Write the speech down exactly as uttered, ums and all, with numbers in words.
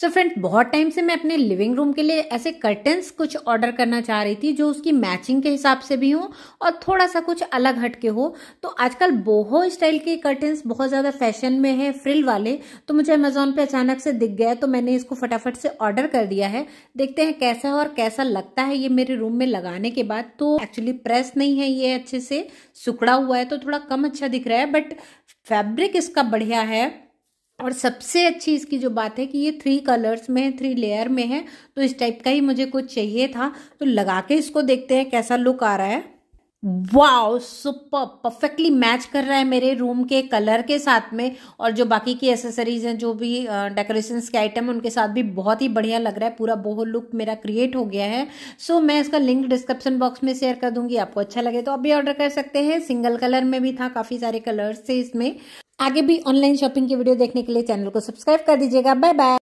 So friends, बहुत time से मैं अपने लिविंग रूम के लिए ऐसे कर्टेंस कुछ ऑर्डर करना चाह रही थी जो उसकी मैचिंग के हिसाब से भी हो और थोड़ा सा कुछ अलग हटके हो। तो आजकल बोहो स्टाइल के कर्टेंस बहुत ज़्यादा फैशन में है, फ्रिल वाले। तो मुझे अमेजोन पे अचानक से दिख गया, तो मैंने इसको फटाफट से ऑर्डर कर दिया है। देखते हैं कैसा है और कैसा लगता है ये मेरे रूम में लगाने के बाद। तो एक्चुअली प्रेस नहीं है ये, अच्छे से सुखड़ा हुआ है तो थोड़ा कम अच्छा दिख रहा है, बट फैब्रिक इसका बढ़िया है। और सबसे अच्छी इसकी जो बात है कि ये थ्री कलर्स में, थ्री लेयर में है, तो इस टाइप का ही मुझे कुछ चाहिए था। तो लगा के इसको देखते हैं कैसा लुक आ रहा है। वाओ, सुपर परफेक्टली मैच कर रहा है मेरे रूम के कलर के साथ में, और जो बाकी की एसेसरीज हैं, जो भी डेकोरेशंस के आइटम उनके साथ भी बहुत ही बढ़िया लग रहा है। पूरा बोहो लुक मेरा क्रिएट हो गया है। सो मैं इसका लिंक डिस्क्रिप्शन बॉक्स में शेयर कर दूंगी, आपको अच्छा लगे तो आप भी ऑर्डर कर सकते हैं। सिंगल कलर में भी था, काफ़ी सारे कलर्स थे इसमें। आगे भी ऑनलाइन शॉपिंग की वीडियो देखने के लिए चैनल को सब्सक्राइब कर दीजिएगा। Bye bye.